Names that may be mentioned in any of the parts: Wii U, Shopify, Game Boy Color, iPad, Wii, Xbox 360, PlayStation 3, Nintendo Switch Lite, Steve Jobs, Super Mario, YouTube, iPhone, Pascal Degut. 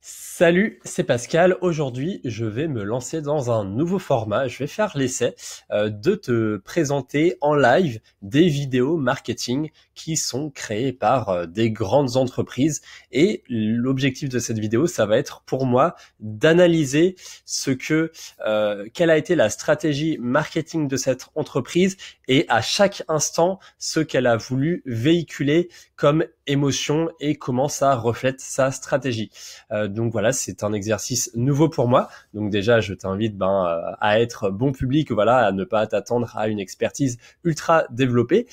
Salut, c'est Pascal. Aujourd'hui, je vais me lancer dans un nouveau format. Je vais faire l'essai de te présenter en live des vidéos marketing qui sont créées par des grandes entreprises. Et l'objectif de cette vidéo, ça va être pour moi d'analyser quelle a été la stratégie marketing de cette entreprise et à chaque instant, ce qu'elle a voulu véhiculer comme émotion et comment ça reflète sa stratégie. Donc voilà, c'est un exercice nouveau pour moi. Donc déjà, je t'invite à être bon public, voilà, à ne pas t'attendre à une expertise ultra développée.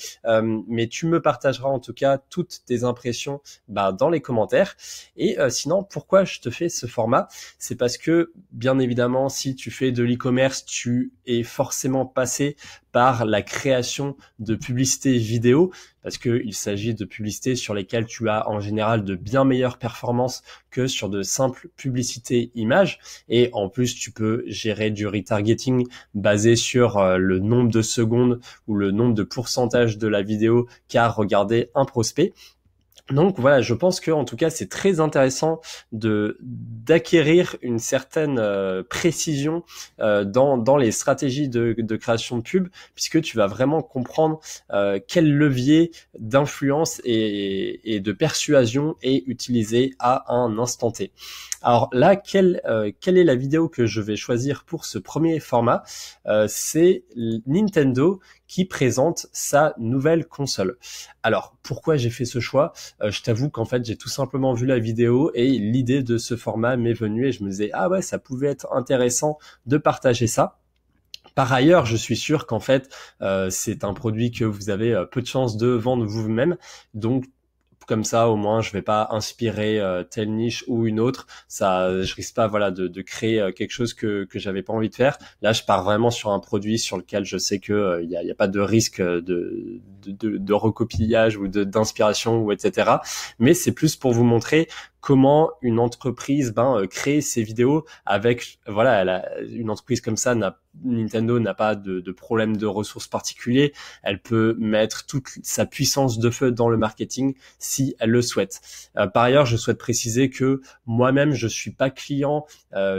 Mais tu me partageras en tout cas toutes tes impressions dans les commentaires. Et sinon, pourquoi je te fais ce format? C'est parce que, bien évidemment, si tu fais de l'e-commerce, tu es forcément passé par la création de publicités vidéo, parce qu'il s'agit de publicités sur lesquelles tu as en général de bien meilleures performances que sur de simples publicités images. Et en plus, tu peux gérer du retargeting basé sur le nombre de secondes ou le nombre de pourcentages de la vidéo qu'a regardé un prospect. Donc voilà, je pense que en tout cas c'est très intéressant de d'acquérir une certaine précision dans les stratégies de création de pub, puisque tu vas vraiment comprendre quel levier d'influence et de persuasion est utilisé à un instant T. Alors là, quelle est la vidéo que je vais choisir pour ce premier format? C'est Nintendo qui présente sa nouvelle console. Alors, pourquoi j'ai fait ce choix? Je t'avoue qu'en fait, j'ai tout simplement vu la vidéo et l'idée de ce format m'est venue et je me disais « Ah ouais, ça pouvait être intéressant de partager ça ». Par ailleurs, je suis sûr qu'en fait, c'est un produit que vous avez peu de chances de vendre vous-même. Donc, comme ça, au moins, je vais pas inspirer telle niche ou une autre. Ça, je risque pas, voilà, de créer quelque chose que j'avais pas envie de faire. Là, je pars vraiment sur un produit sur lequel je sais que il y a pas de risque de recopillage ou d'inspiration ou etc. Mais c'est plus pour vous montrer comment une entreprise crée ses vidéos avec, voilà, une entreprise comme ça, Nintendo n'a pas de problème de ressources particuliers. Elle peut mettre toute sa puissance de feu dans le marketing si elle le souhaite. Par ailleurs, je souhaite préciser que moi-même, je suis pas client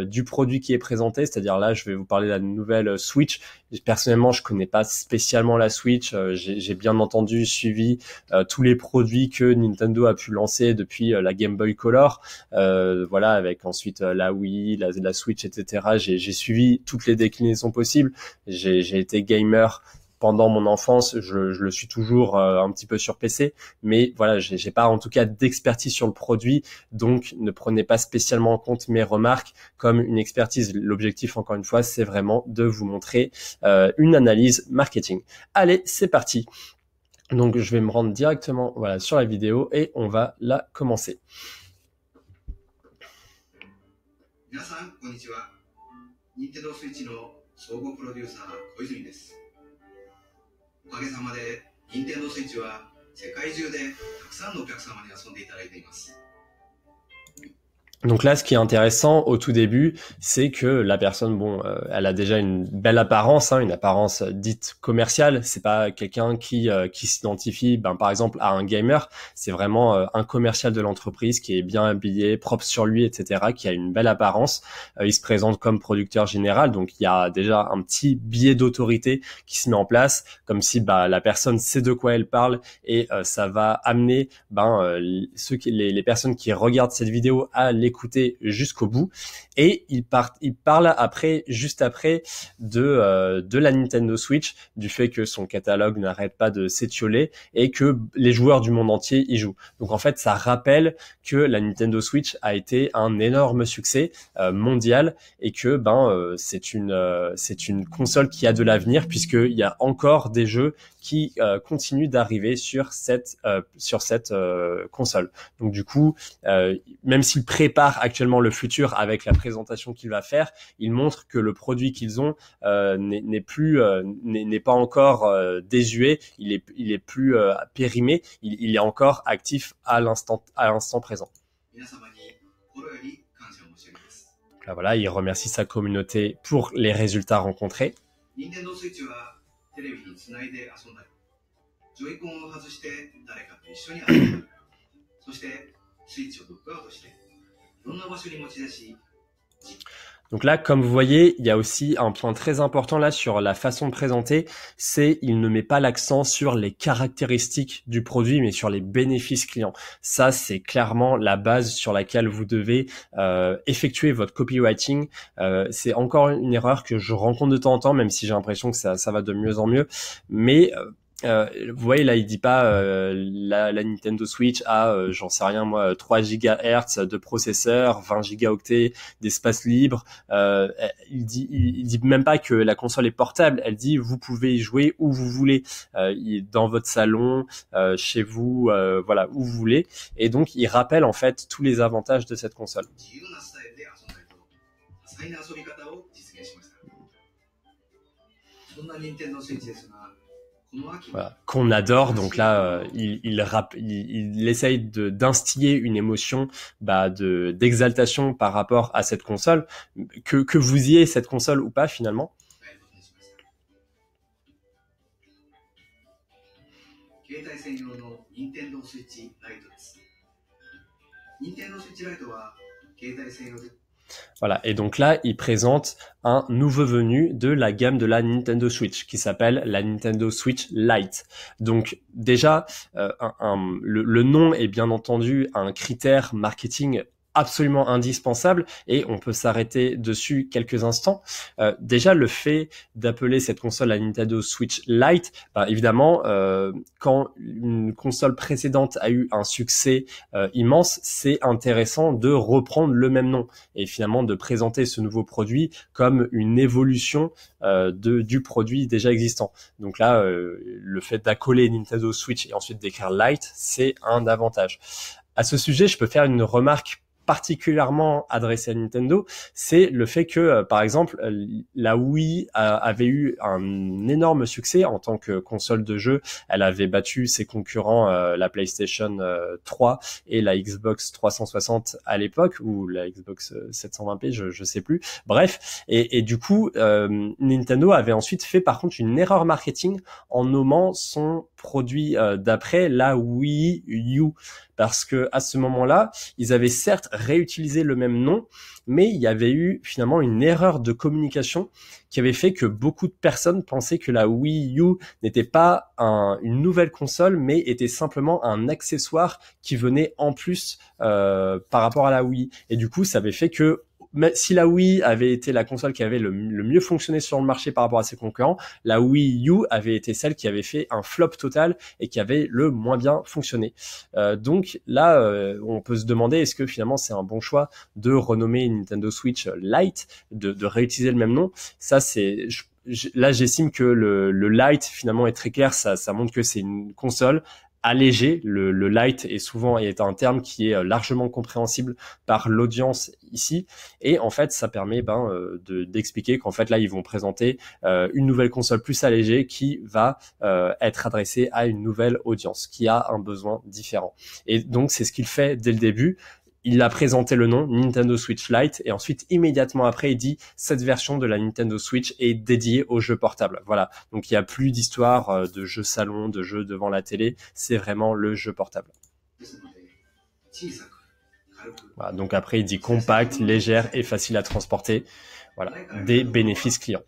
du produit qui est présenté. C'est-à-dire là, je vais vous parler de la nouvelle Switch. Personnellement, je connais pas spécialement la Switch. J'ai bien entendu suivi tous les produits que Nintendo a pu lancer depuis la Game Boy Color. Voilà, avec ensuite la Wii, la Switch, etc. J'ai suivi toutes les déclinaisons possibles. J'ai été gamer pendant mon enfance, je le suis toujours un petit peu sur PC, mais voilà, j'ai pas en tout cas d'expertise sur le produit, donc ne prenez pas spécialement en compte mes remarques comme une expertise. L'objectif, encore une fois, c'est vraiment de vous montrer une analyse marketing. Allez, c'est parti. Donc je vais me rendre directement, voilà, sur la vidéo et on va la commencer. Donc là, ce qui est intéressant au tout début, c'est que la personne, elle a déjà une belle apparence, une apparence dite commerciale. C'est pas quelqu'un qui s'identifie, par exemple, à un gamer. C'est vraiment un commercial de l'entreprise qui est bien habillé, propre sur lui, etc., qui a une belle apparence. Il se présente comme producteur général, donc il y a déjà un petit biais d'autorité qui se met en place, comme si la personne sait de quoi elle parle et ça va amener les personnes qui regardent cette vidéo à l'écouter jusqu'au bout. Et il parle juste après de la Nintendo Switch, du fait que son catalogue n'arrête pas de s'étioler et que les joueurs du monde entier y jouent. Donc en fait, ça rappelle que la Nintendo Switch a été un énorme succès mondial et que c'est une console qui a de l'avenir, puisqu'il y a encore des jeux qui continuent d'arriver sur cette console. Donc du coup, même s'il prépare actuellement le futur avec la présentation qu'il va faire, il montre que le produit qu'ils ont n'est pas encore désuet, il est plus périmé, il est encore actif à l'instant présent. Là, voilà, il remercie sa communauté pour les résultats rencontrés. Donc là, comme vous voyez, il y a aussi un point très important là sur la façon de présenter, c'est il ne met pas l'accent sur les caractéristiques du produit, mais sur les bénéfices clients. Ça, c'est clairement la base sur laquelle vous devez effectuer votre copywriting. C'est encore une erreur que je rencontre de temps en temps, même si j'ai l'impression que ça va de mieux en mieux. Mais vous voyez là, il dit pas la Nintendo Switch a, j'en sais rien moi, 3 GHz de processeur, 20 Go d'espace libre. Il dit même pas que la console est portable. Elle dit vous pouvez y jouer où vous voulez, dans votre salon, chez vous, voilà où vous voulez. Et donc il rappelle en fait tous les avantages de cette console. Voilà, qu'on adore. Donc là, il essaye d'instiller une émotion d'exaltation par rapport à cette console, que vous ayez cette console ou pas finalement. Voilà, et donc là, il présente un nouveau venu de la gamme de la Nintendo Switch qui s'appelle la Nintendo Switch Lite. Donc déjà, le nom est bien entendu un critère marketing absolument indispensable et on peut s'arrêter dessus quelques instants. Déjà, le fait d'appeler cette console la Nintendo Switch Lite, évidemment, quand une console précédente a eu un succès immense, c'est intéressant de reprendre le même nom et finalement de présenter ce nouveau produit comme une évolution du produit déjà existant. Donc là, le fait d'accoler Nintendo Switch et ensuite d'écrire Lite, c'est un avantage. À ce sujet, je peux faire une remarque particulièrement adressé à Nintendo, c'est le fait que, par exemple, la Wii avait eu un énorme succès en tant que console de jeu. Elle avait battu ses concurrents, la PlayStation 3 et la Xbox 360 à l'époque, ou la Xbox 720p, je sais plus. Bref, et du coup, Nintendo avait ensuite fait par contre une erreur marketing en nommant son produit d'après la Wii U, parce que à ce moment-là, ils avaient certes réutilisé le même nom, mais il y avait eu finalement une erreur de communication qui avait fait que beaucoup de personnes pensaient que la Wii U n'était pas une nouvelle console, mais était simplement un accessoire qui venait en plus par rapport à la Wii. Et du coup, ça avait fait que si la Wii avait été la console qui avait le mieux fonctionné sur le marché par rapport à ses concurrents, la Wii U avait été celle qui avait fait un flop total et qui avait le moins bien fonctionné. Donc là, on peut se demander est-ce que finalement c'est un bon choix de renommer Nintendo Switch Lite, de réutiliser le même nom. Ça, c'est... Là, j'estime que le Lite finalement est très clair. Ça montre que c'est une console allégé. Le light est un terme qui est largement compréhensible par l'audience ici, et en fait ça permet d'expliquer qu'en fait là ils vont présenter une nouvelle console plus allégée qui va être adressée à une nouvelle audience qui a un besoin différent. Et donc c'est ce qu'il fait dès le début. Il a présenté le nom Nintendo Switch Lite et ensuite immédiatement après il dit cette version de la Nintendo Switch est dédiée aux jeux portables. Voilà, donc il n'y a plus d'histoire de jeux salon, de jeux devant la télé, c'est vraiment le jeu portable. Voilà, donc après il dit compacte, légère et facile à transporter. Voilà, des bénéfices clients.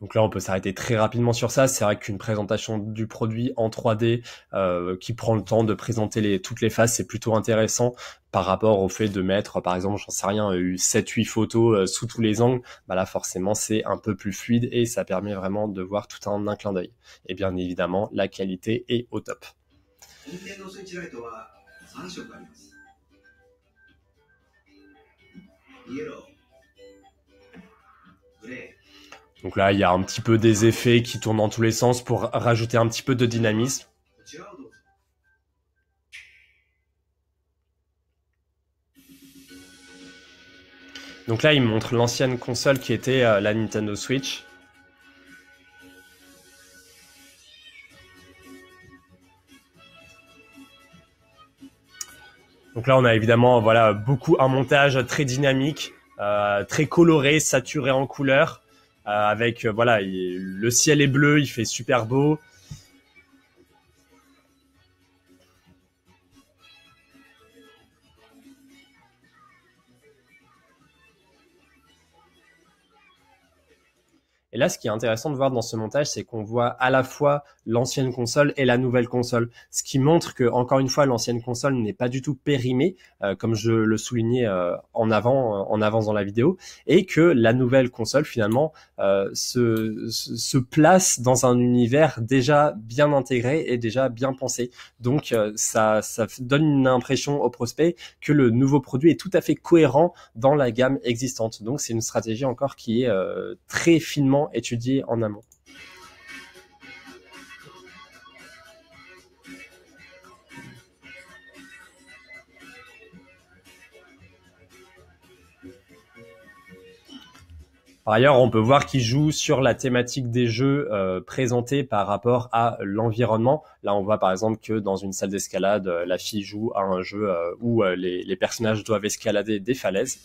Donc là, on peut s'arrêter très rapidement sur ça. C'est vrai qu'une présentation du produit en 3D qui prend le temps de présenter toutes les phases, c'est plutôt intéressant par rapport au fait de mettre, par exemple, j'en sais rien, 7-8 photos sous tous les angles. Là, forcément, c'est un peu plus fluide et ça permet vraiment de voir tout en un clin d'œil. Et bien évidemment, la qualité est au top. Donc là, il y a un petit peu des effets qui tournent dans tous les sens pour rajouter un petit peu de dynamisme. Donc là, il montre l'ancienne console qui était la Nintendo Switch. Donc là, on a évidemment un montage très dynamique, très coloré, saturé en couleurs. avec voilà, le ciel est bleu, il fait super beau. Et là, ce qui est intéressant de voir dans ce montage, c'est qu'on voit à la fois l'ancienne console et la nouvelle console. Ce qui montre que, encore une fois, l'ancienne console n'est pas du tout périmée, comme je le soulignais en avance dans la vidéo, et que la nouvelle console, finalement, se place dans un univers déjà bien intégré et déjà bien pensé. Donc, ça donne une impression au prospect que le nouveau produit est tout à fait cohérent dans la gamme existante. Donc, c'est une stratégie encore qui est très finement étudié en amont. Par ailleurs, on peut voir qu'il joue sur la thématique des jeux présentés par rapport à l'environnement. Là, on voit par exemple que dans une salle d'escalade, la fille joue à un jeu où les personnages doivent escalader des falaises.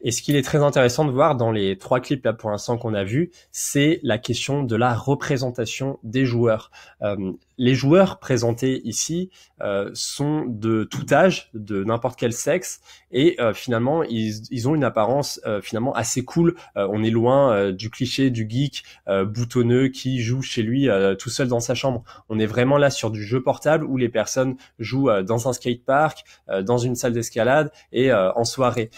Et ce qu'il est très intéressant de voir dans les trois clips là pour l'instant qu'on a vu, c'est la question de la représentation des joueurs. Les joueurs présentés ici sont de tout âge, de n'importe quel sexe, et finalement ils ont une apparence finalement assez cool. On est loin du cliché du geek boutonneux qui joue chez lui tout seul dans sa chambre. On est vraiment là sur du jeu portable où les personnes jouent dans un skatepark, dans une salle d'escalade et en soirée.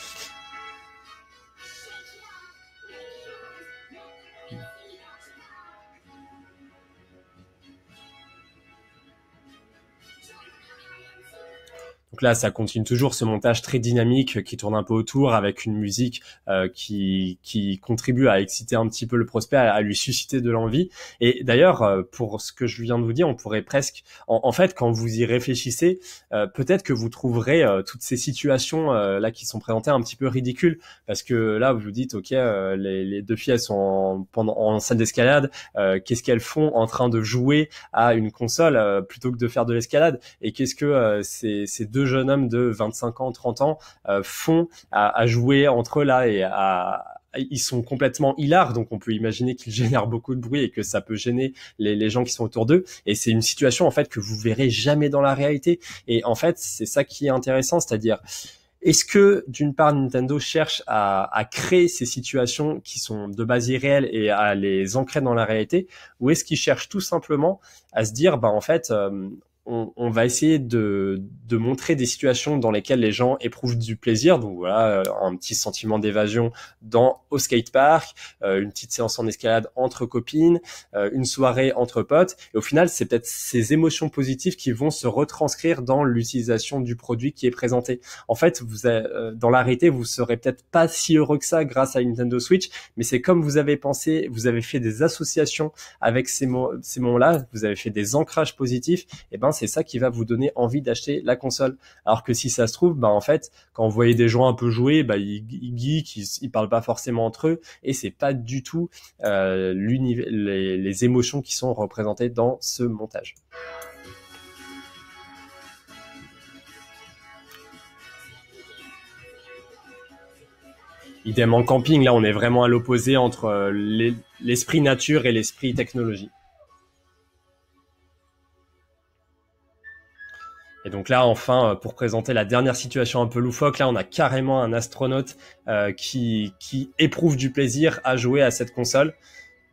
Donc là, ça continue toujours ce montage très dynamique qui tourne un peu autour avec une musique qui contribue à exciter un petit peu le prospect, à lui susciter de l'envie. Et d'ailleurs, pour ce que je viens de vous dire, on pourrait presque, en fait, quand vous y réfléchissez, peut-être que vous trouverez toutes ces situations là qui sont présentées un petit peu ridicules, parce que là, vous vous dites, ok, les deux filles elles sont en salle d'escalade, qu'est-ce qu'elles font en train de jouer à une console plutôt que de faire de l'escalade, et qu'est-ce que ces deux jeunes hommes de 25 ans, 30 ans font à jouer entre eux là, et ils sont complètement hilares, donc on peut imaginer qu'ils génèrent beaucoup de bruit et que ça peut gêner les gens qui sont autour d'eux, et c'est une situation en fait que vous verrez jamais dans la réalité. Et en fait c'est ça qui est intéressant, c'est-à-dire est-ce que d'une part Nintendo cherche à créer ces situations qui sont de base irréelles et à les ancrer dans la réalité, ou est-ce qu'ils cherchent tout simplement à se dire bah en fait on va essayer de montrer des situations dans lesquelles les gens éprouvent du plaisir. Donc voilà, un petit sentiment d'évasion au skatepark, une petite séance en escalade entre copines, une soirée entre potes. Et au final, c'est peut-être ces émotions positives qui vont se retranscrire dans l'utilisation du produit qui est présenté. En fait, dans la réalité, vous serez peut-être pas si heureux que ça grâce à Nintendo Switch, mais c'est comme vous avez pensé, vous avez fait des associations avec ces moments-là, vous avez fait des ancrages positifs, et ben c'est ça qui va vous donner envie d'acheter la console. Alors que si ça se trouve, bah en fait, quand vous voyez des gens un peu jouer, bah ils geek, ils parlent pas forcément entre eux, et c'est pas du tout les émotions qui sont représentées dans ce montage. Idem en camping, là on est vraiment à l'opposé entre l'esprit nature et l'esprit technologie. Et donc là, enfin, pour présenter la dernière situation un peu loufoque, là, on a carrément un astronaute qui éprouve du plaisir à jouer à cette console.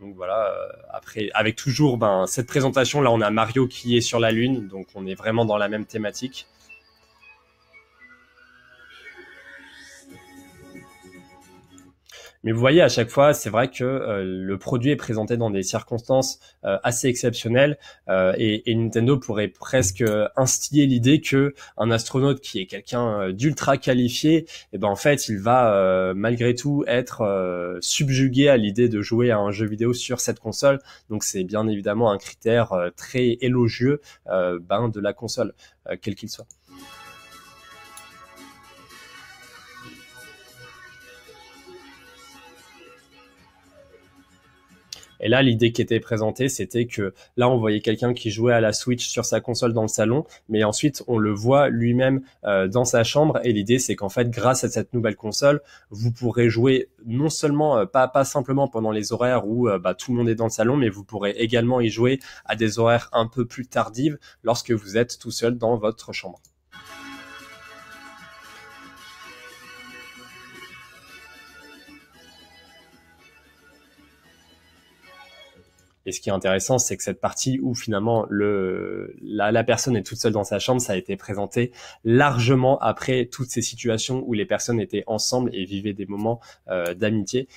Donc voilà, après, avec toujours cette présentation, là, on a Mario qui est sur la Lune, donc on est vraiment dans la même thématique. Mais vous voyez, à chaque fois, c'est vrai que le produit est présenté dans des circonstances assez exceptionnelles, et Nintendo pourrait presque instiller l'idée que un astronaute qui est quelqu'un d'ultra qualifié, eh ben en fait, il va malgré tout être subjugué à l'idée de jouer à un jeu vidéo sur cette console. Donc c'est bien évidemment un critère très élogieux de la console, quel qu'il soit. Et là, l'idée qui était présentée, c'était que là, on voyait quelqu'un qui jouait à la Switch sur sa console dans le salon, mais ensuite, on le voit lui-même dans sa chambre. Et l'idée, c'est qu'en fait, grâce à cette nouvelle console, vous pourrez jouer non seulement, pas simplement pendant les horaires où tout le monde est dans le salon, mais vous pourrez également y jouer à des horaires un peu plus tardives lorsque vous êtes tout seul dans votre chambre. Et ce qui est intéressant, c'est que cette partie où finalement la personne est toute seule dans sa chambre, ça a été présenté largement après toutes ces situations où les personnes étaient ensemble et vivaient des moments d'amitié.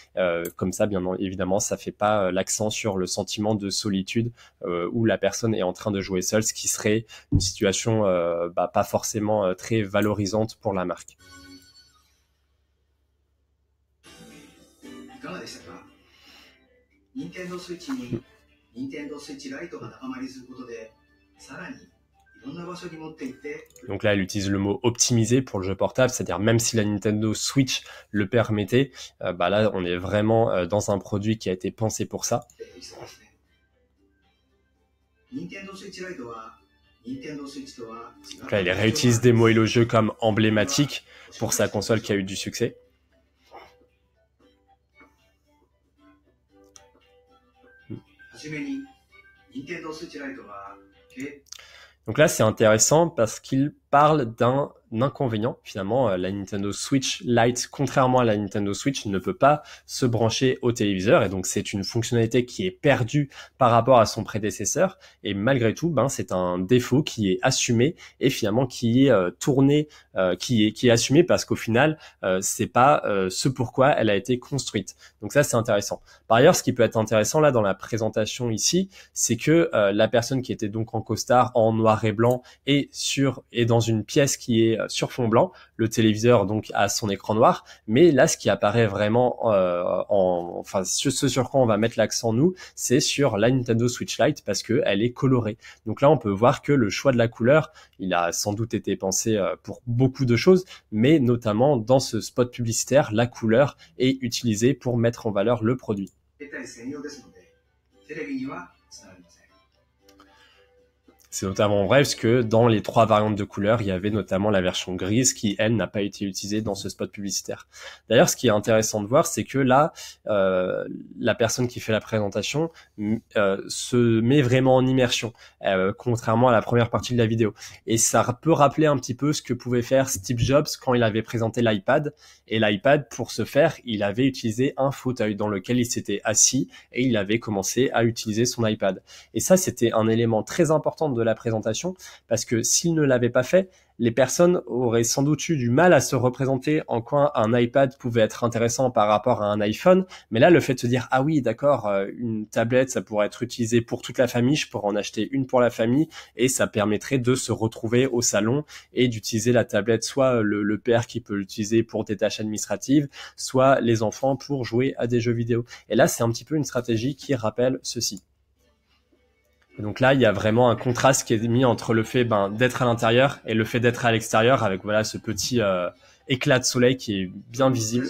Comme ça, bien évidemment, ça fait pas l'accent sur le sentiment de solitude où la personne est en train de jouer seule, ce qui serait une situation pas forcément très valorisante pour la marque. Nintendo Switch Lite. Donc là, elle utilise le mot optimiser pour le jeu portable, c'est-à-dire même si la Nintendo Switch le permettait, là, on est vraiment dans un produit qui a été pensé pour ça. Donc là, elle réutilise des mots et le jeu comme emblématique pour sa console qui a eu du succès. Donc là, c'est intéressant parce qu'il parle d'un inconvénient. Finalement, la Nintendo Switch Lite, contrairement à la Nintendo Switch, ne peut pas se brancher au téléviseur. Et donc, c'est une fonctionnalité qui est perdue par rapport à son prédécesseur. Et malgré tout, c'est un défaut qui est assumé et finalement qui est qui est assumé parce qu'au final, c'est pas ce pourquoi elle a été construite. Donc ça, c'est intéressant. Par ailleurs, ce qui peut être intéressant là dans la présentation ici, c'est que la personne qui était donc en costard, en noir et blanc et dans une pièce qui est sur fond blanc, le téléviseur donc a son écran noir, mais là ce qui apparaît vraiment ce sur quoi on va mettre l'accent nous, c'est sur la Nintendo Switch Lite parce que elle est colorée. Donc là on peut voir que le choix de la couleur, il a sans doute été pensé pour beaucoup de choses, mais notamment dans ce spot publicitaire, la couleur est utilisée pour mettre en valeur le produit. C'est notamment vrai parce que dans les trois variantes de couleurs, il y avait notamment la version grise qui, elle, n'a pas été utilisée dans ce spot publicitaire. D'ailleurs, ce qui est intéressant de voir, c'est que là, la personne qui fait la présentation se met vraiment en immersion, contrairement à la première partie de la vidéo. Et ça peut rappeler un petit peu ce que pouvait faire Steve Jobs quand il avait présenté l'iPad. Et l'iPad, pour ce faire, il avait utilisé un fauteuil dans lequel il s'était assis et il avait commencé à utiliser son iPad. Et ça, c'était un élément très important de la présentation, parce que s'il ne l'avait pas fait, les personnes auraient sans doute eu du mal à se représenter en quoi un iPad pouvait être intéressant par rapport à un iPhone. Mais là, le fait de se dire « Ah oui, d'accord, une tablette, ça pourrait être utilisé pour toute la famille, je pourrais en acheter une pour la famille et ça permettrait de se retrouver au salon et d'utiliser la tablette, soit le père qui peut l'utiliser pour des tâches administratives, soit les enfants pour jouer à des jeux vidéo. » Et là, c'est un petit peu une stratégie qui rappelle ceci. Donc là, il y a vraiment un contraste qui est mis entre le fait d'être à l'intérieur et le fait d'être à l'extérieur avec voilà ce petit éclat de soleil qui est bien visible.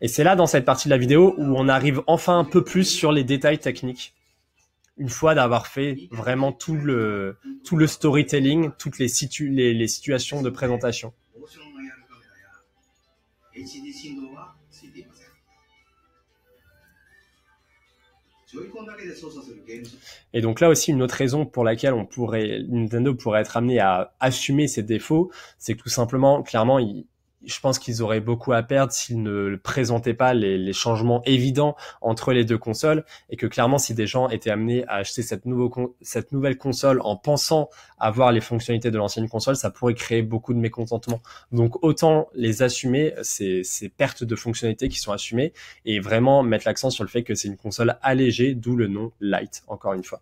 Et c'est là, dans cette partie de la vidéo, où on arrive enfin un peu plus sur les détails techniques. Une fois d'avoir fait vraiment tout le storytelling, toutes les situations de présentation. Et donc là aussi, une autre raison pour laquelle Nintendo pourrait être amené à assumer ses défauts, c'est que tout simplement, clairement, je pense qu'ils auraient beaucoup à perdre s'ils ne présentaient pas les changements évidents entre les deux consoles, et que clairement, si des gens étaient amenés à acheter cette nouvelle console en pensant avoir les fonctionnalités de l'ancienne console, ça pourrait créer beaucoup de mécontentement. Donc autant les assumer, ces pertes de fonctionnalités qui sont assumées, et vraiment mettre l'accent sur le fait que c'est une console allégée, d'où le nom Lite, encore une fois.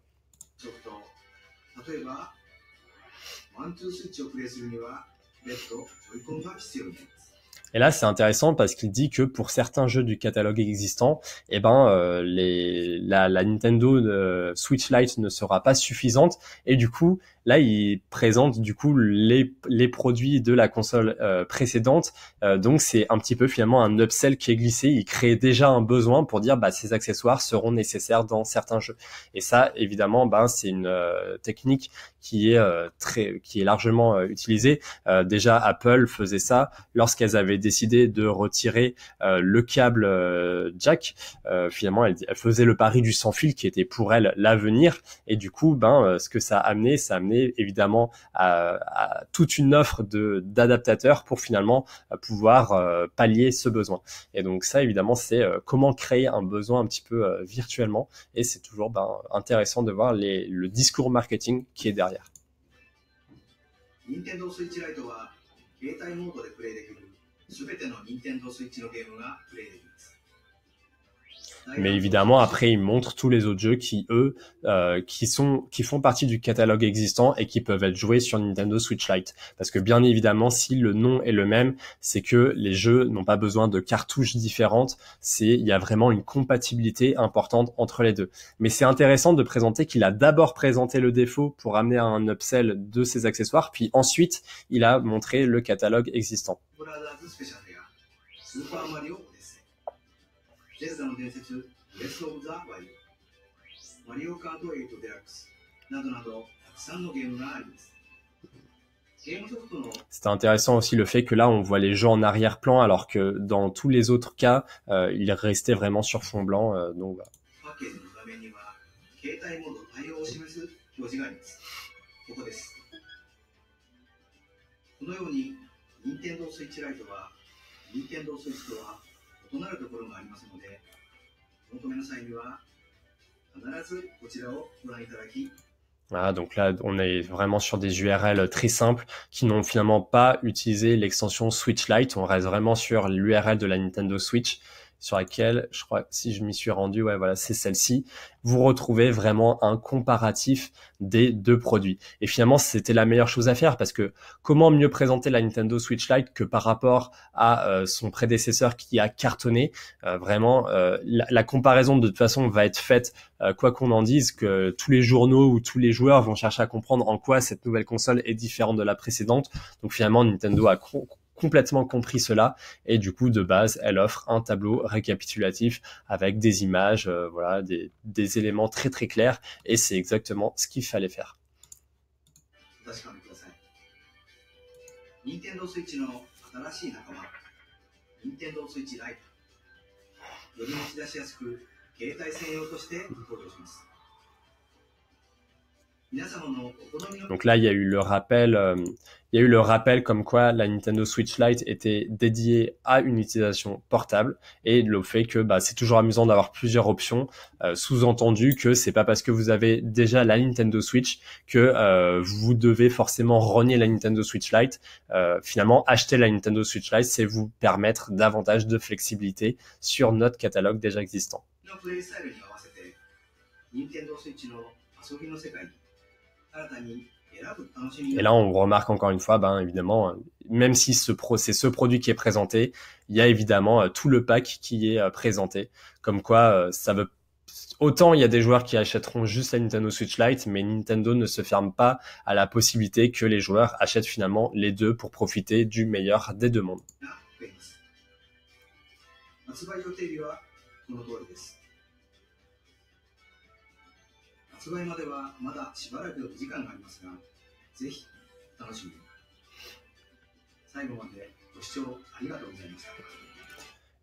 Et là, c'est intéressant parce qu'il dit que pour certains jeux du catalogue existant, eh ben, la Nintendo Switch Lite ne sera pas suffisante. Et du coup, là, il présente du coup les produits de la console précédente. Donc, c'est un petit peu finalement un upsell qui est glissé. Il crée déjà un besoin pour dire, bah, ces accessoires seront nécessaires dans certains jeux. Et ça, évidemment, ben, c'est une technique qui est largement utilisée. Déjà, Apple faisait ça lorsqu'elles avaient décidé de retirer le câble jack. Finalement, elle faisait le pari du sans fil qui était pour elle l'avenir. Et du coup, ben, ce que ça a amené évidemment à toute une offre d'adaptateurs pour finalement pouvoir pallier ce besoin. Et donc ça, évidemment, c'est comment créer un besoin un petit peu virtuellement. Et c'est toujours intéressant de voir le discours marketing qui est derrière. Nintendo Switch Lite は携帯モードでプレイできる全ての Nintendo Switch のゲームがプレイできます。 Mais évidemment, après, ils montrent tous les autres jeux qui, eux, qui font partie du catalogue existant et qui peuvent être joués sur Nintendo Switch Lite. Parce que bien évidemment, si le nom est le même, c'est que les jeux n'ont pas besoin de cartouches différentes. Il y a vraiment une compatibilité importante entre les deux. Mais c'est intéressant de présenter qu'il a d'abord présenté le défaut pour amener à un upsell de ses accessoires, puis ensuite, il a montré le catalogue existant. Super Mario. C'était intéressant aussi le fait que là on voit les jeux en arrière-plan alors que dans tous les autres cas ils restaient vraiment sur fond blanc. Donc voilà. Ah, donc là, on est vraiment sur des URL très simples qui n'ont finalement pas utilisé l'extension Switch Lite. On reste vraiment sur l'URL de la Nintendo Switch sur laquelle, je crois, si je m'y suis rendu, ouais, voilà, c'est celle-ci. Vous retrouvez vraiment un comparatif des deux produits. Et finalement, c'était la meilleure chose à faire parce que comment mieux présenter la Nintendo Switch Lite que par rapport à son prédécesseur qui a cartonné. Vraiment, la comparaison de toute façon va être faite quoi qu'on en dise, que tous les journaux ou tous les joueurs vont chercher à comprendre en quoi cette nouvelle console est différente de la précédente. Donc finalement, Nintendo a complètement compris cela et du coup de base elle offre un tableau récapitulatif avec des images, voilà, des éléments très très clairs et c'est exactement ce qu'il fallait faire. Donc là, il y a eu le rappel, comme quoi la Nintendo Switch Lite était dédiée à une utilisation portable et le fait que c'est toujours amusant d'avoir plusieurs options, sous-entendu que c'est pas parce que vous avez déjà la Nintendo Switch que vous devez forcément renier la Nintendo Switch Lite. Finalement, acheter la Nintendo Switch Lite, c'est vous permettre davantage de flexibilité sur notre catalogue déjà existant. Et là, on remarque encore une fois, évidemment, même si c'est ce produit qui est présenté, il y a évidemment tout le pack qui est présenté. Comme quoi, autant il y a des joueurs qui achèteront juste la Nintendo Switch Lite, mais Nintendo ne se ferme pas à la possibilité que les joueurs achètent finalement les deux pour profiter du meilleur des deux mondes.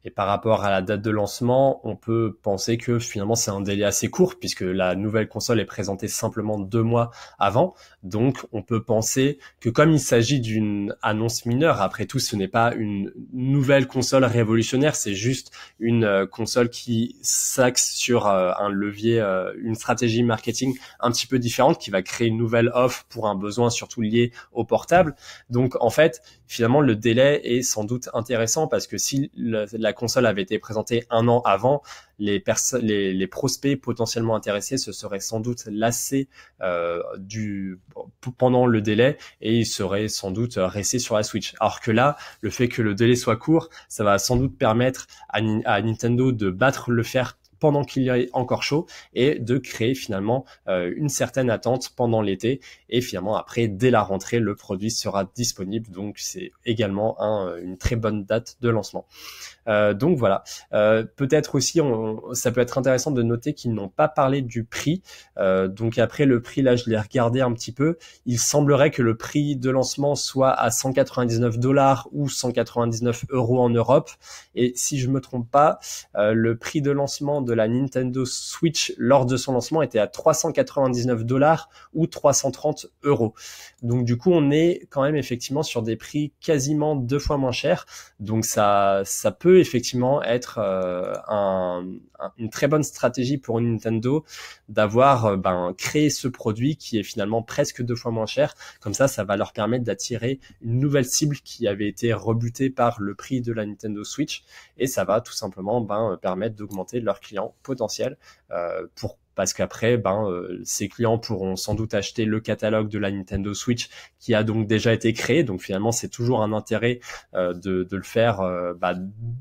Et par rapport à la date de lancement, on peut penser que finalement c'est un délai assez court puisque la nouvelle console est présentée simplement 2 mois avant. Donc on peut penser que comme il s'agit d'une annonce mineure, après tout ce n'est pas une nouvelle console révolutionnaire, c'est juste une console qui s'axe sur un levier, une stratégie marketing un petit peu différente qui va créer une nouvelle offre pour un besoin surtout lié au portable. Donc en fait, finalement le délai est sans doute intéressant parce que si la la console avait été présentée un an avant, les prospects potentiellement intéressés se seraient sans doute lassés pendant le délai et ils seraient sans doute restés sur la Switch. Alors que là, le fait que le délai soit court, ça va sans doute permettre à Nintendo de battre le fer pendant qu'il est encore chaud et de créer finalement une certaine attente pendant l'été, et finalement après, dès la rentrée, le produit sera disponible. Donc c'est également une très bonne date de lancement. Donc voilà, peut-être aussi ça peut être intéressant de noter qu'ils n'ont pas parlé du prix. Donc après, le prix, là je l'ai regardé un petit peu, il semblerait que le prix de lancement soit à $199 ou €199 en Europe, et si je me trompe pas, le prix de lancement de la Nintendo Switch lors de son lancement était à $399 ou €330. Donc du coup, on est quand même effectivement sur des prix quasiment 2 fois moins chers. Donc ça peut effectivement être une très bonne stratégie pour Nintendo d'avoir créé ce produit qui est finalement presque 2 fois moins cher. Comme ça va leur permettre d'attirer une nouvelle cible qui avait été rebutée par le prix de la Nintendo Switch, et ça va tout simplement permettre d'augmenter leur clients potentiels, parce qu'après, ces clients pourront sans doute acheter le catalogue de la Nintendo Switch qui a donc déjà été créé. Donc finalement, c'est toujours un intérêt de le faire,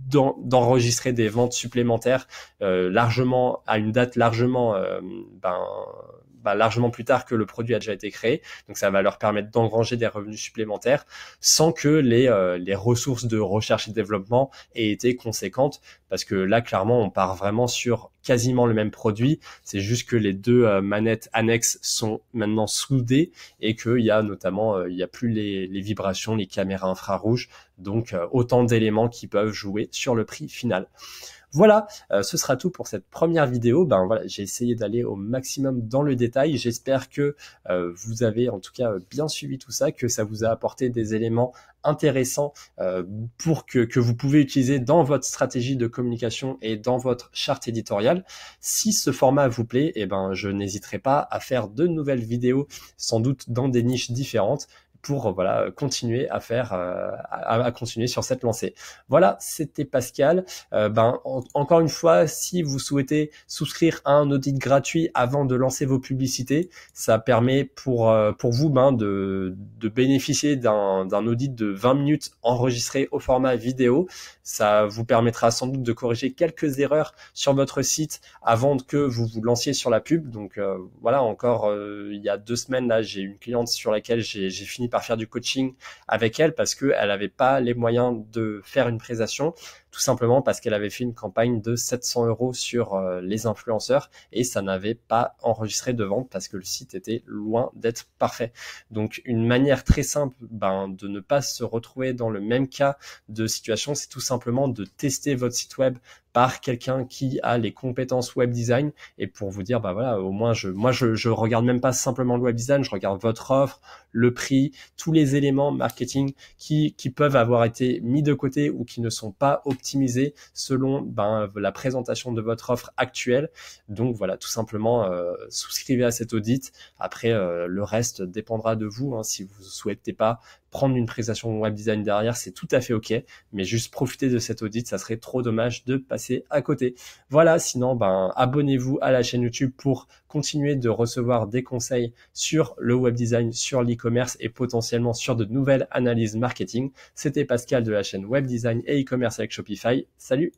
d'enregistrer des ventes supplémentaires largement à une date largement plus tard que le produit a déjà été créé. Donc ça va leur permettre d'engranger des revenus supplémentaires sans que les ressources de recherche et développement aient été conséquentes, parce que là clairement on part vraiment sur quasiment le même produit, c'est juste que les 2 manettes annexes sont maintenant soudées et qu'il y a notamment il n'y a plus les vibrations, les caméras infrarouges, donc autant d'éléments qui peuvent jouer sur le prix final. Voilà, ce sera tout pour cette première vidéo. Voilà, j'ai essayé d'aller au maximum dans le détail. J'espère que vous avez en tout cas bien suivi tout ça, que ça vous a apporté des éléments intéressants pour que vous pouvez utiliser dans votre stratégie de communication et dans votre charte éditoriale. Si ce format vous plaît, je n'hésiterai pas à faire de nouvelles vidéos, sans doute dans des niches différentes, pour continuer à faire à continuer sur cette lancée. Voilà, c'était Pascal. Encore une fois, si vous souhaitez souscrire à un audit gratuit avant de lancer vos publicités, ça permet pour vous de bénéficier d'un audit de 20 minutes enregistré au format vidéo. Ça vous permettra sans doute de corriger quelques erreurs sur votre site avant que vous vous lanciez sur la pub. Donc voilà, encore il y a 2 semaines là, j'ai une cliente sur laquelle j'ai fini par faire du coaching avec elle parce qu'elle n'avait pas les moyens de faire une prestation, tout simplement parce qu'elle avait fait une campagne de €700 sur les influenceurs et ça n'avait pas enregistré de vente parce que le site était loin d'être parfait. Donc une manière très simple de ne pas se retrouver dans le même cas de situation, c'est tout simplement de tester votre site web par quelqu'un qui a les compétences web design, et pour vous dire au moins je regarde même pas simplement le web design, je regarde votre offre, le prix, tous les éléments marketing qui peuvent avoir été mis de côté ou qui ne sont pas optimisés selon la présentation de votre offre actuelle. Donc voilà, tout simplement souscrivez à cet audit. Après le reste dépendra de vous, hein. Si vous souhaitez pas prendre une prestation web design derrière, c'est tout à fait ok, mais juste profiter de cet audit, ça serait trop dommage de passer à côté. Voilà, sinon abonnez-vous à la chaîne YouTube pour continuer de recevoir des conseils sur le web design, sur l'e-commerce et potentiellement sur de nouvelles analyses marketing. C'était Pascal de la chaîne Web Design et e-commerce avec Shopify. Salut!